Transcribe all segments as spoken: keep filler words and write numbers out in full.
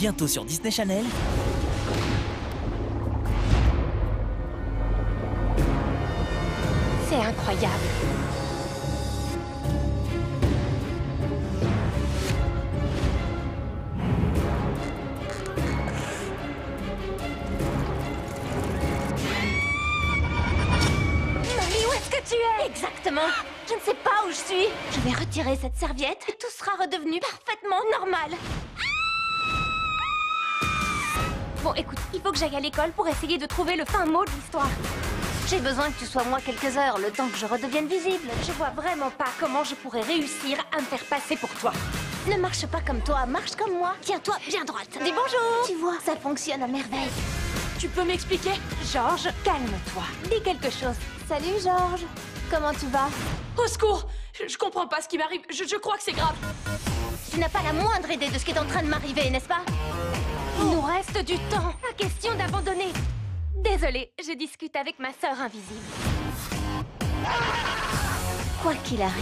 bientôt sur Disney Channel. C'est incroyable. Exactement. Je ne sais pas où je suis. Je vais retirer cette serviette et tout sera redevenu parfaitement normal. Bon, écoute, il faut que j'aille à l'école pour essayer de trouver le fin mot de l'histoire. J'ai besoin que tu sois moi quelques heures, le temps que je redevienne visible. Je vois vraiment pas comment je pourrais réussir à me faire passer pour toi. Ne marche pas comme toi, marche comme moi. Tiens-toi bien droite. Dis bonjour. Tu vois, ça fonctionne à merveille. Tu peux m'expliquer? Georges, calme-toi. Dis quelque chose. Salut, Georges. Comment tu vas? Au secours! Je, je comprends pas ce qui m'arrive. Je, je crois que c'est grave. Tu n'as pas la moindre idée de ce qui est en train de m'arriver, n'est-ce pas? Il nous reste du temps. Pas question d'abandonner. Désolée, je discute avec ma sœur invisible. Quoi qu'il arrive,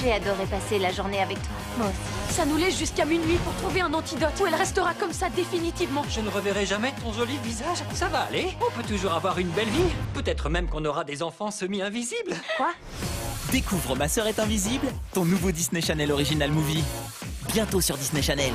j'ai adoré passer la journée avec toi. Moi aussi. Ça nous laisse jusqu'à minuit pour trouver un antidote où elle restera comme ça définitivement. Je ne reverrai jamais ton joli visage. Ça va aller. On peut toujours avoir une belle vie. Peut-être même qu'on aura des enfants semi-invisibles. Quoi? Découvre Ma sœur est invisible, ton nouveau Disney Channel Original Movie. Bientôt sur Disney Channel.